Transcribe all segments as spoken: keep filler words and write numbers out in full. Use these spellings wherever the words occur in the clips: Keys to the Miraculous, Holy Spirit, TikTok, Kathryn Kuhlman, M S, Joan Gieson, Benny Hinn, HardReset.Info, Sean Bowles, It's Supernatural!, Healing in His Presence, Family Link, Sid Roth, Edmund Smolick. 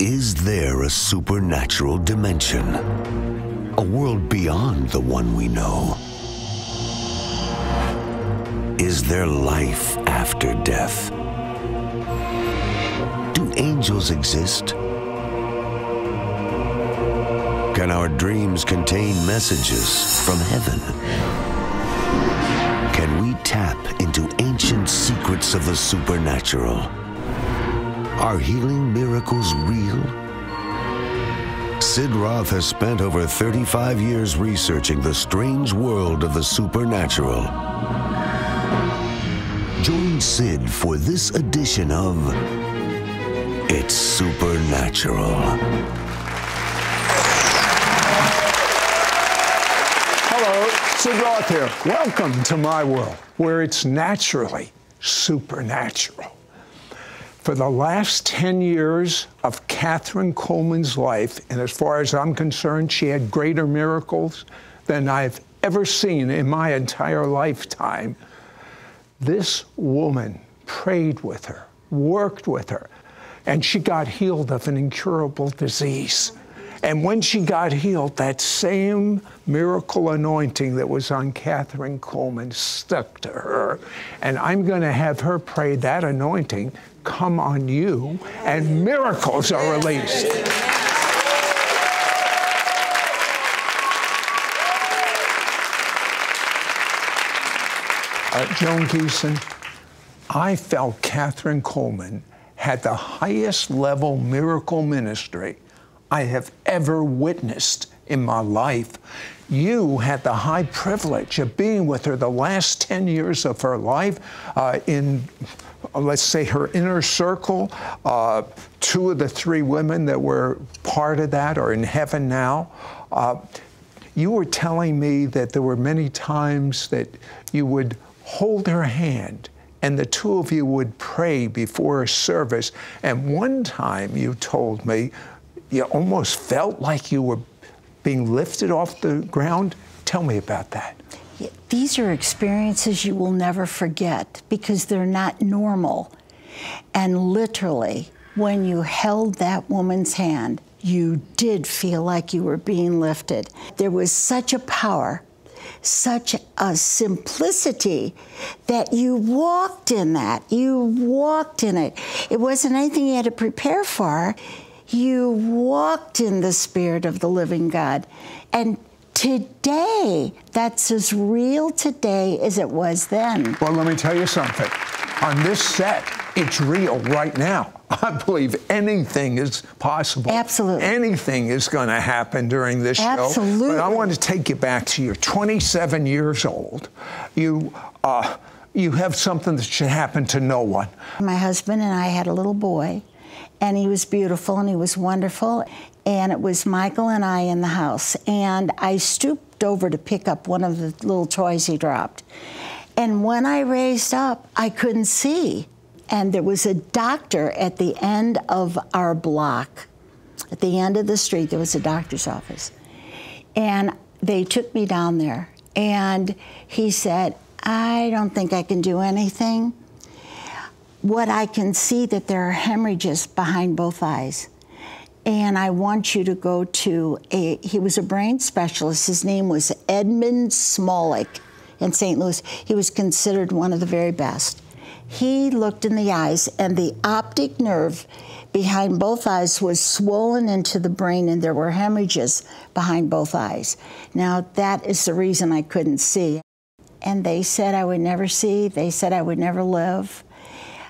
Is there a supernatural dimension? A world beyond the one we know? Is there life after death? Do angels exist? Can our dreams contain messages from heaven? Can we tap into ancient secrets of the supernatural? Are healing miracles real? Sid Roth has spent over thirty-five years researching the strange world of the supernatural. Join Sid for this edition of It's Supernatural. Sid Roth here. Welcome to my world, where it's naturally supernatural. For the last ten years of Kathryn Kuhlman's life, and as far as I'm concerned, she had greater miracles than I've ever seen in my entire lifetime. This woman prayed with her, worked with her, and she got healed of an incurable disease. And when she got healed, that same miracle anointing that was on Kathryn Kuhlman stuck to her. And I'm going to have her pray that anointing come on you, and miracles are released. Uh, Joan Gieson, I felt Kathryn Kuhlman had the highest level miracle ministry I have ever witnessed in my life. You had the high privilege of being with her the last ten years of her life uh, in, let's say, her inner circle. Uh, two of the three women that were part of that are in heaven now. Uh, you were telling me that there were many times that you would hold her hand and the two of you would pray before a service. And one time you told me you almost felt like you were being lifted off the ground. Tell me about that. Yeah, these are experiences you will never forget because they're not normal. And literally, when you held that woman's hand, you did feel like you were being lifted. There was such a power, such a simplicity that you walked in that. You walked in it. It wasn't anything you had to prepare for. You walked in the Spirit of the living God. And today, that's as real today as it was then. Well, let me tell you something. On this set, it's real right now. I believe anything is possible. Absolutely. Anything is going to happen during this Absolutely. Show. Absolutely. But I want to take you back to you're twenty-seven years old. You, uh, you have something that should happen to no one. My husband and I had a little boy. And he was beautiful and he was wonderful. And it was Michael and I in the house. And I stooped over to pick up one of the little toys he dropped. And when I raised up, I couldn't see. And there was a doctor at the end of our block. At the end of the street, there was a doctor's office. And they took me down there. And he said, I don't think I can do anything. What I can see that there are hemorrhages behind both eyes. And I want you to go to a, he was a brain specialist. His name was Edmund Smolick in Saint Louis. He was considered one of the very best. He looked in the eyes and the optic nerve behind both eyes was swollen into the brain and there were hemorrhages behind both eyes. Now that is the reason I couldn't see. And they said I would never see. They said I would never live.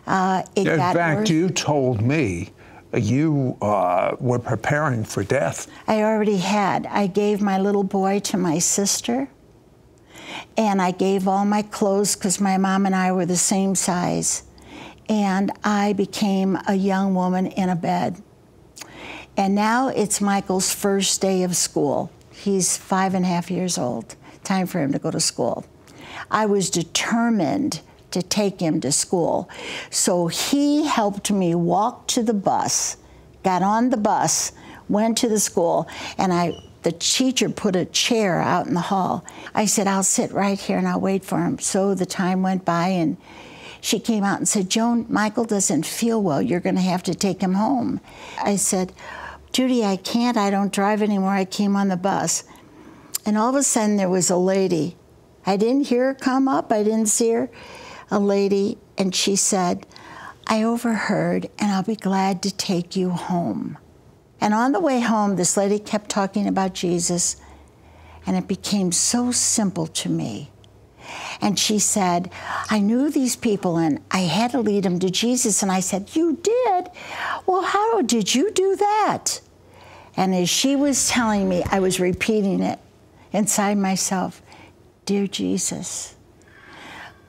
Uh, it In got fact, worse. You told me you uh, were preparing for death. I already had. I gave my little boy to my sister, and I gave all my clothes because my mom and I were the same size. And I became a young woman in a bed. And now it's Michael's first day of school. He's five and a half years old. Time for him to go to school. I was determined to take him to school. So he helped me walk to the bus, got on the bus, went to the school, and I, the teacher put a chair out in the hall. I said, I'll sit right here and I'll wait for him. So the time went by and she came out and said, "Joan, Michael doesn't feel well. You're going to have to take him home." I said, "Judy, I can't. I don't drive anymore. I came on the bus." And all of a sudden there was a lady. I didn't hear her come up. I didn't see her. A lady, and she said, "I overheard, and I'll be glad to take you home." And on the way home, this lady kept talking about Jesus, and it became so simple to me. And she said, "I knew these people, and I had to lead them to Jesus." And I said, "You did? Well, how did you do that?" And as she was telling me, I was repeating it inside myself. "Dear Jesus,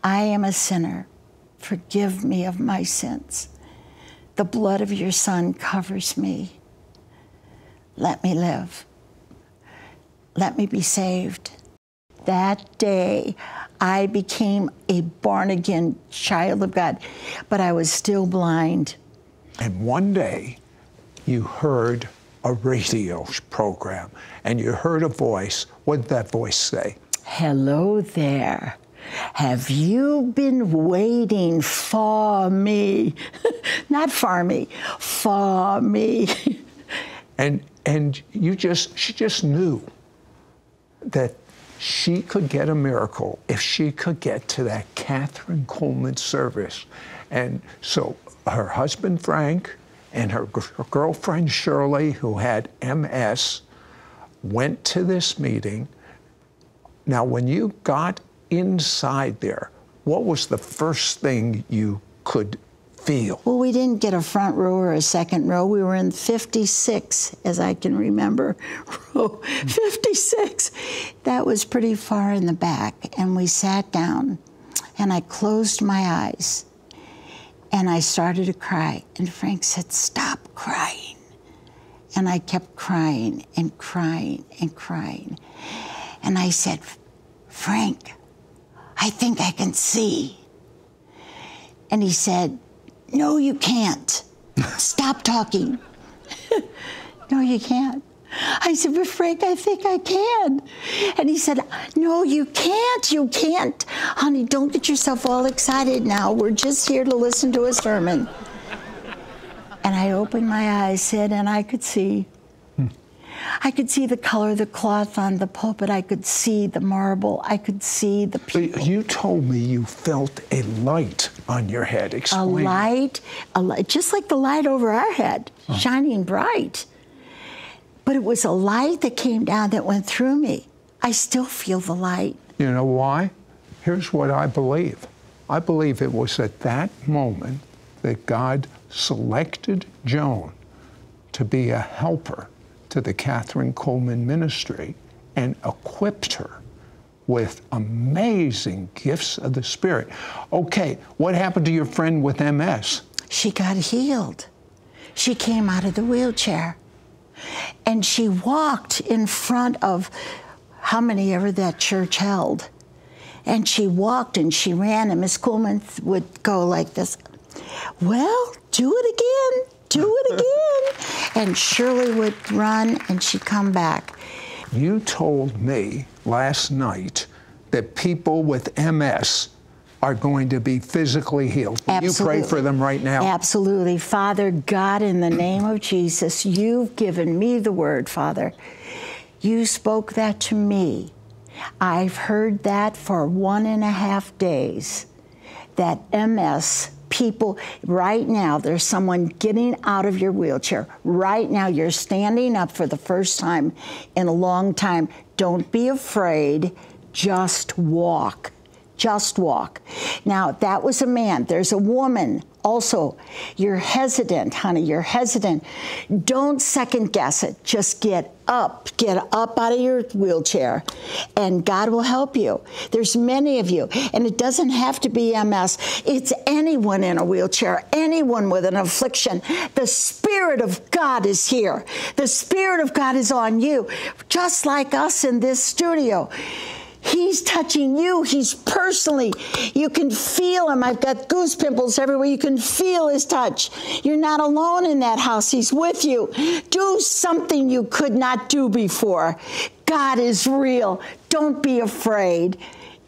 I am a sinner. Forgive me of my sins. The blood of your Son covers me. Let me live. Let me be saved." That day, I became a born-again child of God, but I was still blind. And one day, you heard a radio program, and you heard a voice. What did that voice say? "Hello there. Have you been waiting for me?" Not for me, for me. and and you just she just knew that she could get a miracle if she could get to that Kathryn Kuhlman service. And so her husband Frank and her, her girlfriend Shirley, who had M S, went to this meeting. Now, when you got inside there, what was the first thing you could feel? Well, we didn't get a front row or a second row. We were in fifty-six, as I can remember, row fifty-six. That was pretty far in the back. And we sat down, and I closed my eyes, and I started to cry. And Frank said, "Stop crying." And I kept crying and crying and crying. And I said, "Frank, I think I can see." And he said, "No, you can't. Stop talking." "No, you can't." I said, "But Frank, I think I can." And he said, "No, you can't. You can't. Honey, don't get yourself all excited now. We're just here to listen to a sermon." And I opened my eyes, Sid, and I could see. I could see the color of the cloth on the pulpit. I could see the marble. I could see the people. You told me you felt a light on your head. Explain. A light, a light, just like the light over our head, oh. Shining bright. But it was a light that came down that went through me. I still feel the light. You know why? Here's what I believe. I believe it was at that moment that God selected Joan to be a helper to the Kathryn Kuhlman ministry and equipped her with amazing gifts of the Spirit. Okay, what happened to your friend with M S? She got healed. She came out of the wheelchair, and she walked in front of how many ever that church held. And she walked and she ran, and Miss Kuhlman would go like this, "Well, do it again. Do it again." And Shirley would run, and she'd come back. You told me last night that people with M S are going to be physically healed. Absolutely. You pray for them right now. Absolutely. Father God, in the name of Jesus, you've given me the word, Father. You spoke that to me. I've heard that for one and a half days, that M S people, right now, there's someone getting out of your wheelchair. Right now, you're standing up for the first time in a long time. Don't be afraid. Just walk. Just walk. Now, that was a man. There's a woman also. You're hesitant, honey. You're hesitant. Don't second guess it. Just get up. Get up out of your wheelchair, and God will help you. There's many of you, and it doesn't have to be M S. It's anyone in a wheelchair, anyone with an affliction. The Spirit of God is here. The Spirit of God is on you, just like us in this studio. He's touching you. He's personally. You can feel him. I've got goose pimples everywhere. You can feel his touch. You're not alone in that house. He's with you. Do something you could not do before. God is real. Don't be afraid.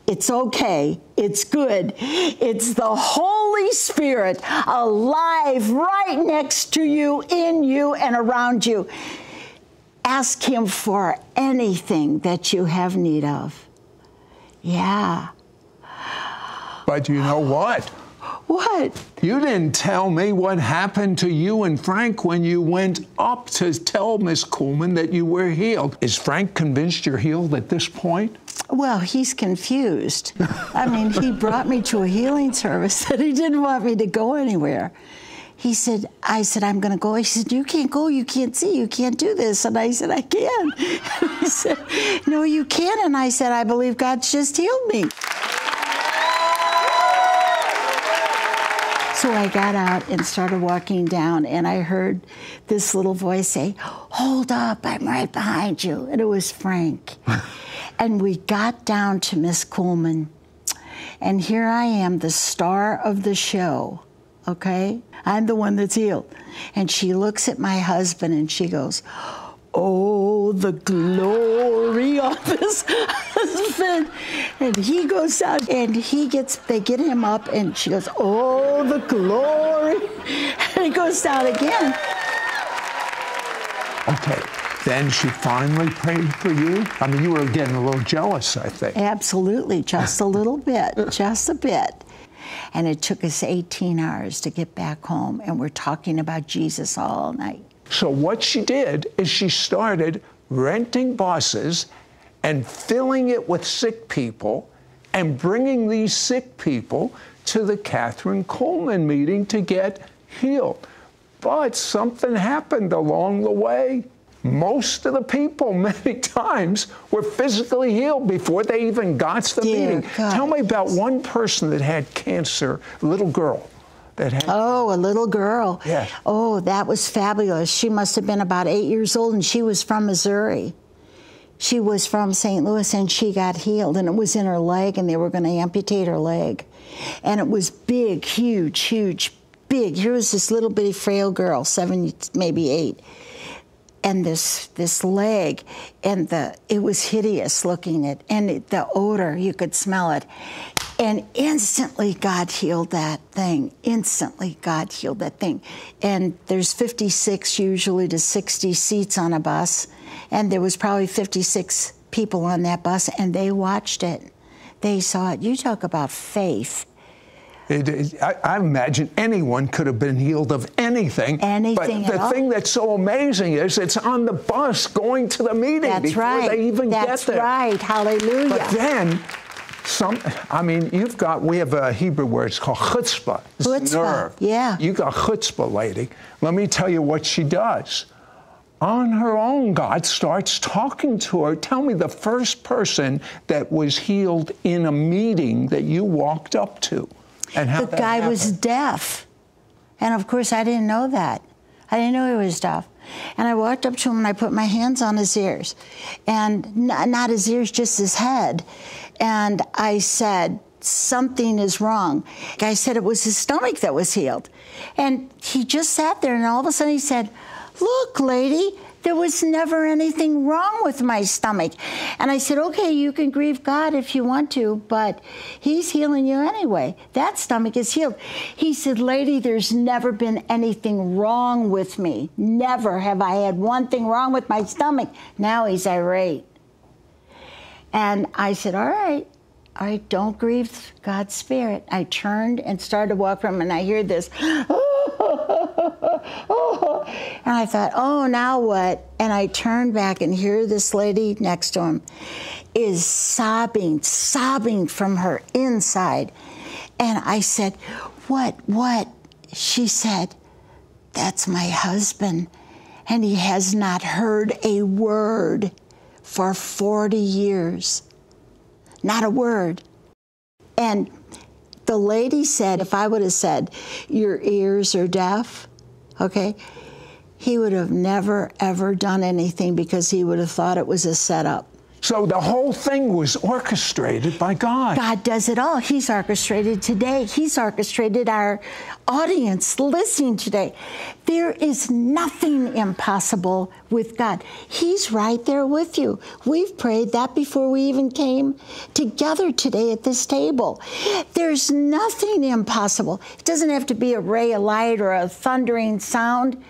It's okay. It's good. It's the Holy Spirit alive right next to you, in you, and around you. Ask Him for anything that you have need of. Yeah. But you know what? What? You didn't tell me what happened to you and Frank when you went up to tell Miss Kuhlman that you were healed. Is Frank convinced you're healed at this point? Well, he's confused. I mean, he brought me to a healing service that he didn't want me to go anywhere. He said, I said, I'm going to go. He said, you can't go. You can't see. You can't do this. And I said, I can. And he said, no, you can't. And I said, I believe God's just healed me. So I got out and started walking down, and I heard this little voice say, hold up, I'm right behind you. And it was Frank. And we got down to Miss Kuhlman, and here I am, the star of the show, okay? I'm the one that's healed. And she looks at my husband, and she goes, oh, the glory of his husband. And he goes out, and he gets, they get him up, and she goes, oh, the glory. And he goes out again. Okay. Then she finally prayed for you? I mean, you were getting a little jealous, I think. Absolutely, just a little bit, just a bit. And it took us eighteen hours to get back home, and we're talking about Jesus all night. So what she did is she started renting buses and filling it with sick people and bringing these sick people to the Kathryn Kuhlman meeting to get healed. But something happened along the way. Most of the people, many times, were physically healed before they even got to the Dear meeting. God. Tell me about one person that had cancer, a little girl. That had oh, cancer. a little girl. Yes. Oh, that was fabulous. She must have been about eight years old, and she was from Missouri. She was from Saint Louis, and she got healed, and it was in her leg, and they were going to amputate her leg. And it was big, huge, huge, big. Here was this little bitty frail girl, seven, maybe eight. And this this leg, and the it was hideous looking it, and it, the odor, you could smell it. And instantly God healed that thing. Instantly God healed that thing. And there's fifty-six usually to sixty seats on a bus, and there was probably fifty-six people on that bus, and they watched it. They saw it. You talk about faith. It, it, I, I imagine anyone could have been healed of anything. Anything at all. But the thing that's so amazing is it's on the bus going to the meeting before they even get there. That's right. Hallelujah. But then, some, I mean, you've got, we have a Hebrew word, it's called chutzpah. It's nerve. Chutzpah, yeah. You got chutzpah, lady. Let me tell you what she does. On her own, God starts talking to her. Tell me the first person that was healed in a meeting that you walked up to. And how the guy happened. was deaf. And of course, I didn't know that. I didn't know he was deaf. And I walked up to him and I put my hands on his ears. And not his ears, just his head. And I said, something is wrong. I said it was his stomach that was healed. And he just sat there, and all of a sudden he said, look, lady, there was never anything wrong with my stomach. And I said, okay, you can grieve God if you want to, but He's healing you anyway. That stomach is healed. He said, lady, there's never been anything wrong with me. Never have I had one thing wrong with my stomach. Now he's irate. And I said, all right, all right, don't grieve God's spirit. I turned and started to walk from him, and I hear this. And I thought, oh, now what? And I turned back, and here this lady next to him is sobbing, sobbing from her inside. And I said, what, what? She said, that's my husband, and he has not heard a word for forty years. Not a word. And the lady said, if I would have said, your ears are deaf, okay, he would have never, ever done anything because he would have thought it was a setup. So the whole thing was orchestrated by God. God does it all. He's orchestrated today. He's orchestrated our audience listening today. There is nothing impossible with God. He's right there with you. We've prayed that before we even came together today at this table. There's nothing impossible. It doesn't have to be a ray of light or a thundering sound.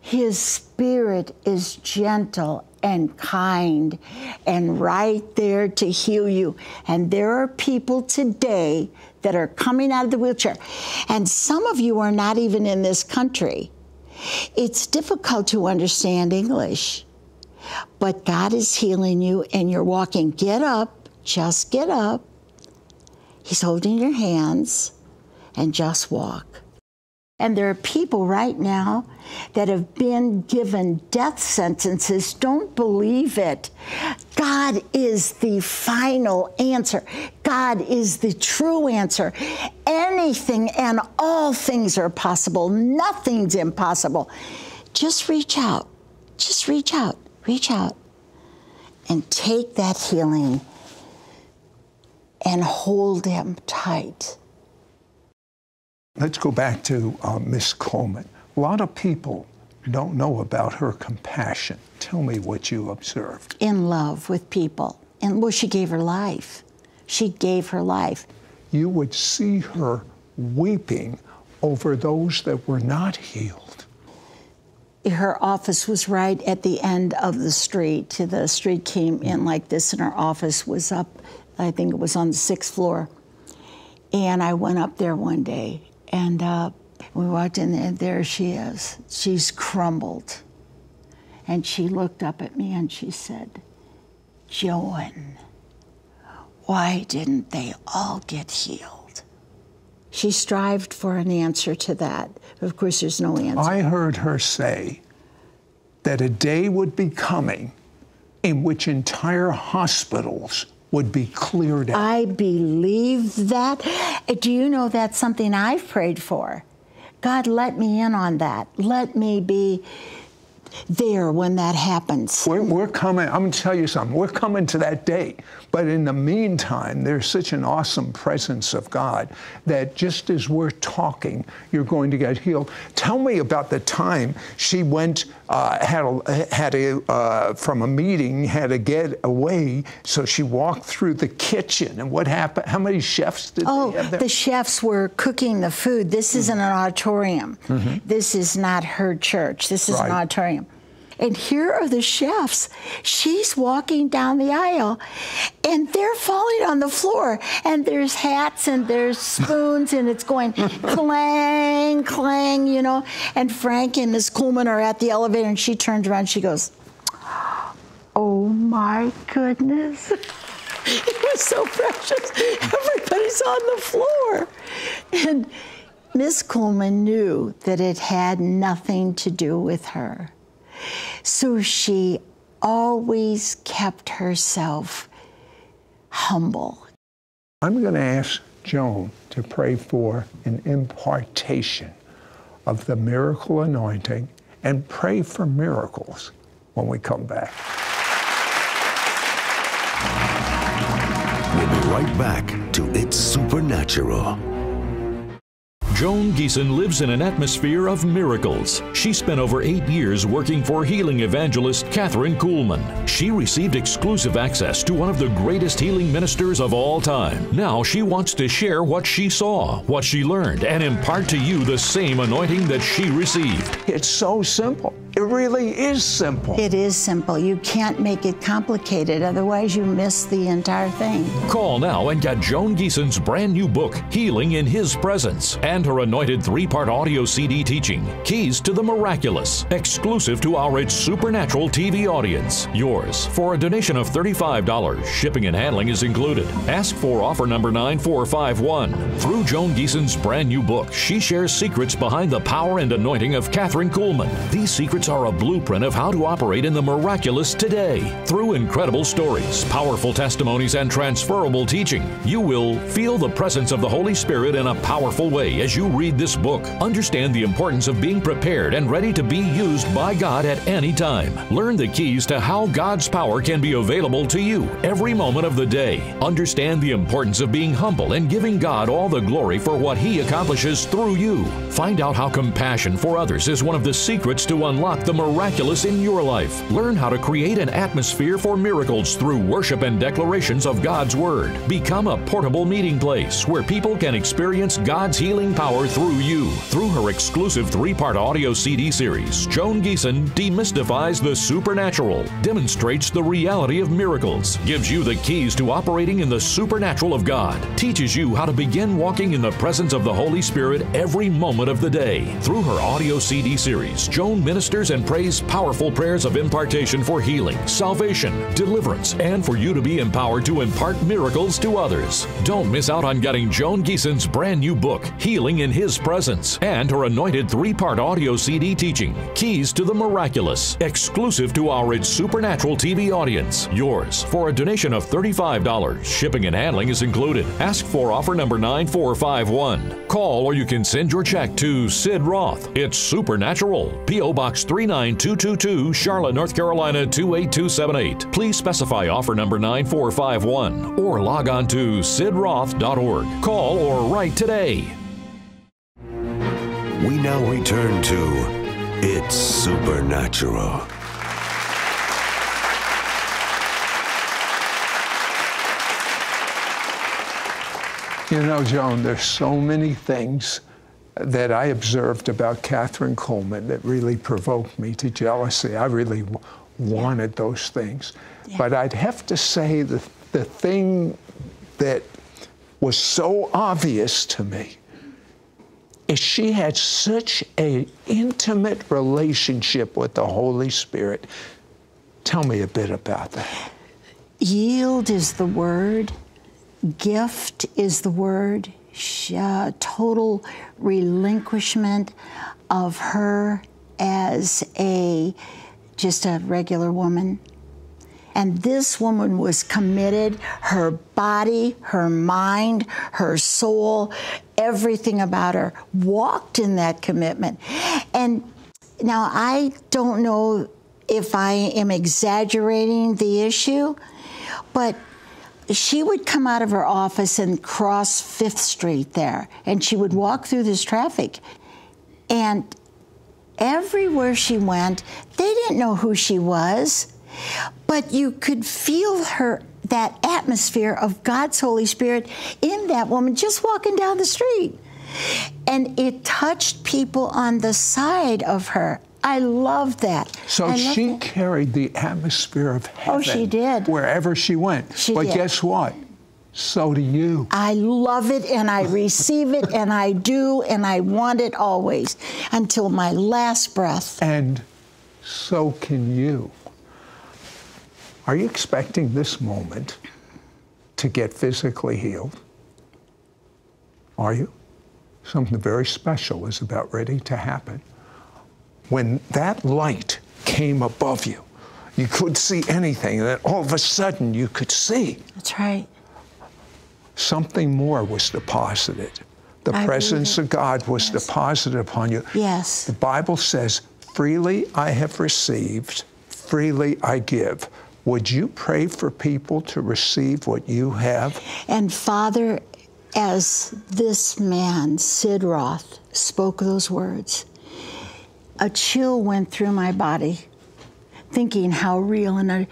His spirit is gentle and kind and right there to heal you. And there are people today that are coming out of the wheelchair. And some of you are not even in this country. It's difficult to understand English, but God is healing you and you're walking. Get up, just get up. He's holding your hands and just walk. And there are people right now that have been given death sentences. Don't believe it. God is the final answer. God is the true answer. Anything and all things are possible. Nothing's impossible. Just reach out. Just reach out. Reach out. And take that healing and hold him tight. Let's go back to uh, Miss Coleman. A lot of people don't know about her compassion. Tell me what you observed. In love with people. And well, she gave her life. She gave her life. You would see her weeping over those that were not healed. Her office was right at the end of the street. The street came in like this, and her office was up, I think it was on the sixth floor. And I went up there one day, and uh, we walked in, and there she is. She's crumbled. And she looked up at me, and she said, "Joan, why didn't they all get healed?" She strived for an answer to that. Of course, there's no answer. I heard her say that a day would be coming in which entire hospitals would be cleared out. I believe that. Do you know that's something I've prayed for? God, let me in on that. Let me be there when that happens. We're, we're coming, I'm gonna tell you something, we're coming to that day. But in the meantime, there's such an awesome presence of God that just as we're talking, you're going to get healed. Tell me about the time she went, uh, had a, had a uh, from a meeting, had to get away, so she walked through the kitchen, and what happened? How many chefs did oh, they have there? The chefs were cooking the food. This mm-hmm. isn't an auditorium. Mm-hmm. This is not her church. This is right. an auditorium. And here are the chefs. She's walking down the aisle, and they're falling on the floor, and there's hats and there's spoons, and it's going clang, clang, you know. And Frank and Miss Kuhlman are at the elevator, and she turns around, she goes, "Oh my goodness." It was so precious. Everybody's on the floor. And Miss Kuhlman knew that it had nothing to do with her. So she always kept herself humble. I'm going to ask Joan to pray for an impartation of the miracle anointing and pray for miracles when we come back. We'll be right back to It's Supernatural. Joan Gieson lives in an atmosphere of miracles. She spent over eight years working for healing evangelist Kathryn Kuhlman. She received exclusive access to one of the greatest healing ministers of all time. Now she wants to share what she saw, what she learned, and impart to you the same anointing that she received. It's so simple. It really is simple. It is simple. You can't make it complicated. Otherwise, you miss the entire thing. Call now and get Joan Gieson's brand new book, Healing in His Presence, and her anointed three-part audio C D teaching, Keys to the Miraculous, exclusive to our It's Supernatural T V audience. Yours for a donation of thirty-five dollars. Shipping and handling is included. Ask for offer number nine four five one. Through Joan Gieson's brand new book, she shares secrets behind the power and anointing of Kathryn Kuhlman. These secrets Kids are a blueprint of how to operate in the miraculous today. Through incredible stories, powerful testimonies, and transferable teaching, you will feel the presence of the Holy Spirit in a powerful way as you read this book. Understand the importance of being prepared and ready to be used by God at any time. Learn the keys to how God's power can be available to you every moment of the day. Understand the importance of being humble and giving God all the glory for what He accomplishes through you. Find out how compassion for others is one of the secrets to unlock the miraculous in your life. Learn how to create an atmosphere for miracles through worship and declarations of God's Word. Become a portable meeting place where people can experience God's healing power through you. Through her exclusive three-part audio C D series, Joan Gieson demystifies the supernatural, demonstrates the reality of miracles, gives you the keys to operating in the supernatural of God, teaches you how to begin walking in the presence of the Holy Spirit every moment of the day. Through her audio C D series, Joan ministers and prays powerful prayers of impartation for healing, salvation, deliverance, and for you to be empowered to impart miracles to others. Don't miss out on getting Joan Gieson's brand new book, Healing in His Presence, and her anointed three-part audio C D teaching, Keys to the Miraculous, exclusive to our It's Supernatural T V audience. Yours for a donation of thirty-five dollars. Shipping and handling is included. Ask for offer number nine four five one. Call or you can send your check to Sid Roth. It's Supernatural. P O Box three nine two two two, Charlotte, North Carolina two eight two seven eight. Please specify offer number nine four five one or log on to sid roth dot org. Call or write today. We now return to It's Supernatural. You know, Joan, there's so many things that I observed about Kathryn Kuhlman that really provoked me to jealousy. I really w wanted those things. Yeah. But I'd have to say the, the thing that was so obvious to me is she had such an intimate relationship with the Holy Spirit. Tell me a bit about that. Yield is the word. Gift is the word. She, uh, total relinquishment of her as a just a regular woman. And this woman was committed, her body, her mind, her soul, everything about her walked in that commitment. And now I don't know if I am exaggerating the issue, but she would come out of her office and cross Fifth Street there, and she would walk through this traffic. And everywhere she went, they didn't know who she was, but you could feel her, that atmosphere of God's Holy Spirit in that woman just walking down the street. And it touched people on the side of her. I love that. So she that. carried the atmosphere of heaven. Oh, she did. Wherever she went. She but did. guess what? So do you. I love it, and I receive it, and I do, and I want it always until my last breath. And so can you. Are you expecting this moment to get physically healed? Are you? Something very special is about ready to happen. When that light came above you, you couldn't see anything, and then all of a sudden you could see. That's right. Something more was deposited. The I presence of God was yes. deposited upon you. Yes. The Bible says, freely I have received, freely I give. Would you pray for people to receive what you have? And Father, as this man, Sid Roth, spoke those words, a chill went through my body, thinking how real and uh,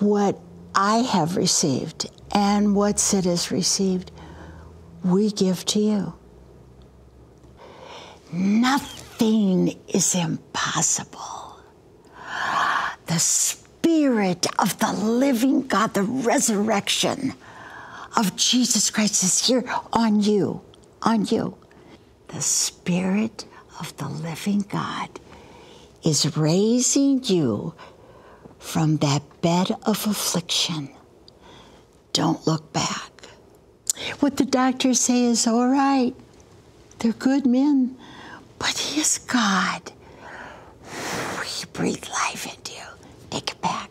what I have received and what Sid has received, we give to you. Nothing is impossible. The Spirit of the living God, the resurrection of Jesus Christ is here on you, on you. The Spirit of the living God is raising you from that bed of affliction. Don't look back. What the doctors say is all right. They're good men, but He is God. He breathed life into you. Take it back.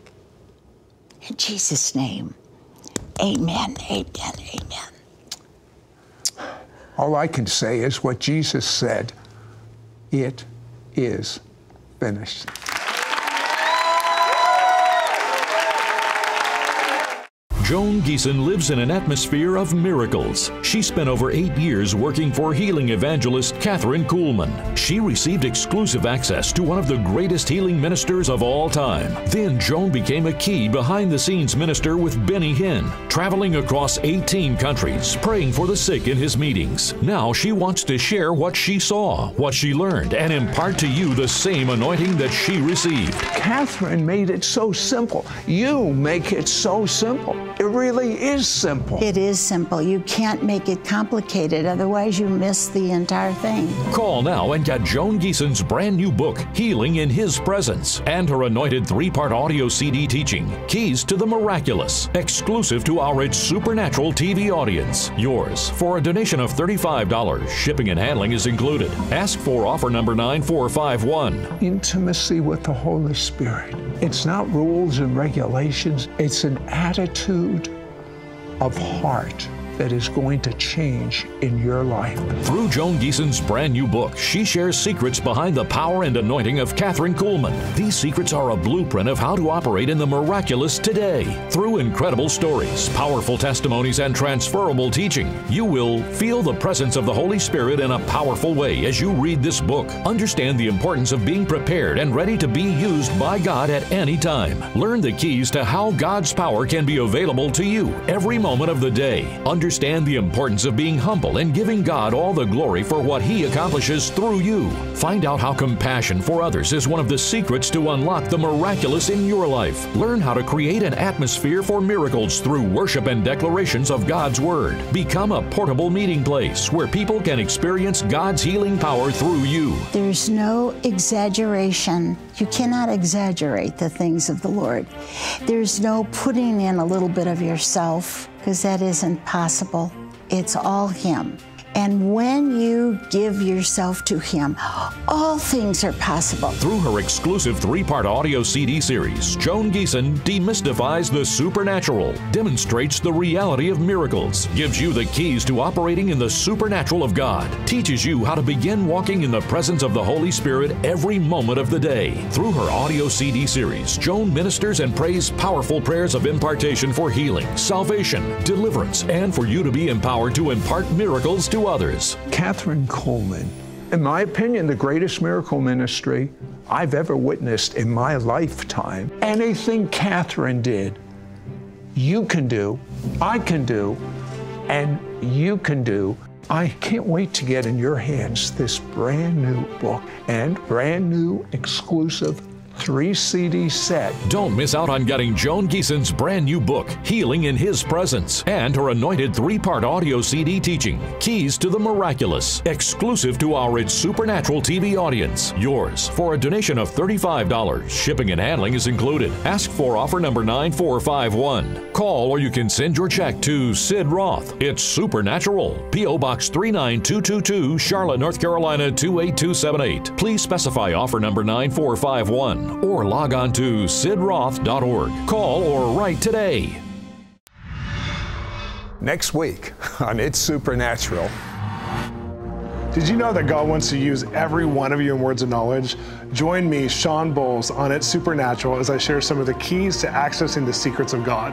In Jesus' name, amen, amen, amen. All I can say is what Jesus said, it is finished. Joan Gieson lives in an atmosphere of miracles. She spent over eight years working for healing evangelist Kathryn Kuhlman. She received exclusive access to one of the greatest healing ministers of all time. Then Joan became a key behind-the-scenes minister with Benny Hinn, traveling across eighteen countries, praying for the sick in his meetings. Now she wants to share what she saw, what she learned, and impart to you the same anointing that she received. Kathryn made it so simple. You make it so simple. It really is simple. It is simple. You can't make it complicated. Otherwise, you miss the entire thing. Call now and get Joan Gieson's brand new book, Healing in His Presence, and her anointed three-part audio C D teaching, Keys to the Miraculous, exclusive to our It's Supernatural T V audience. Yours for a donation of thirty-five dollars. Shipping and handling is included. Ask for offer number nine four five one. Intimacy with the Holy Spirit. It's not rules and regulations. It's an attitude of heart that is going to change in your life. Through Joan Gieson's brand new book, she shares secrets behind the power and anointing of Kathryn Kuhlman. These secrets are a blueprint of how to operate in the miraculous today. Through incredible stories, powerful testimonies, and transferable teaching, you will feel the presence of the Holy Spirit in a powerful way as you read this book. Understand the importance of being prepared and ready to be used by God at any time. Learn the keys to how God's power can be available to you every moment of the day. Under Understand the importance of being humble and giving God all the glory for what He accomplishes through you. Find out how compassion for others is one of the secrets to unlock the miraculous in your life. Learn how to create an atmosphere for miracles through worship and declarations of God's Word. Become a portable meeting place where people can experience God's healing power through you. There's no exaggeration. You cannot exaggerate the things of the Lord. There's no putting in a little bit of yourself, because that isn't possible. It's all Him. And when you give yourself to Him, all things are possible. Through her exclusive three-part audio C D series, Joan Gieson demystifies the supernatural, demonstrates the reality of miracles, gives you the keys to operating in the supernatural of God, teaches you how to begin walking in the presence of the Holy Spirit every moment of the day. Through her audio C D series, Joan ministers and prays powerful prayers of impartation for healing, salvation, deliverance, and for you to be empowered to impart miracles to others. Kathryn Kuhlman, in my opinion, the greatest miracle ministry I've ever witnessed in my lifetime. Anything Kathryn did, you can do, I can do, and you can do. I can't wait to get in your hands this brand new book and brand new exclusive three C D set. Don't miss out on getting Joan Gieson's brand new book, Healing in His Presence, and her anointed three-part audio C D teaching, Keys to the Miraculous, exclusive to our It's Supernatural T V audience. Yours for a donation of thirty-five dollars. Shipping and handling is included. Ask for offer number nine four five one. Call or you can send your check to Sid Roth. It's Supernatural. P O Box three nine two two two, Charlotte, North Carolina two eight two seven eight. Please specify offer number nine four five one. Or log on to sid roth dot org. Call or write today. Next week on It's Supernatural. Did you know that God wants to use every one of you in words of knowledge? Join me, Sean Bowles, on It's Supernatural as I share some of the keys to accessing the secrets of God.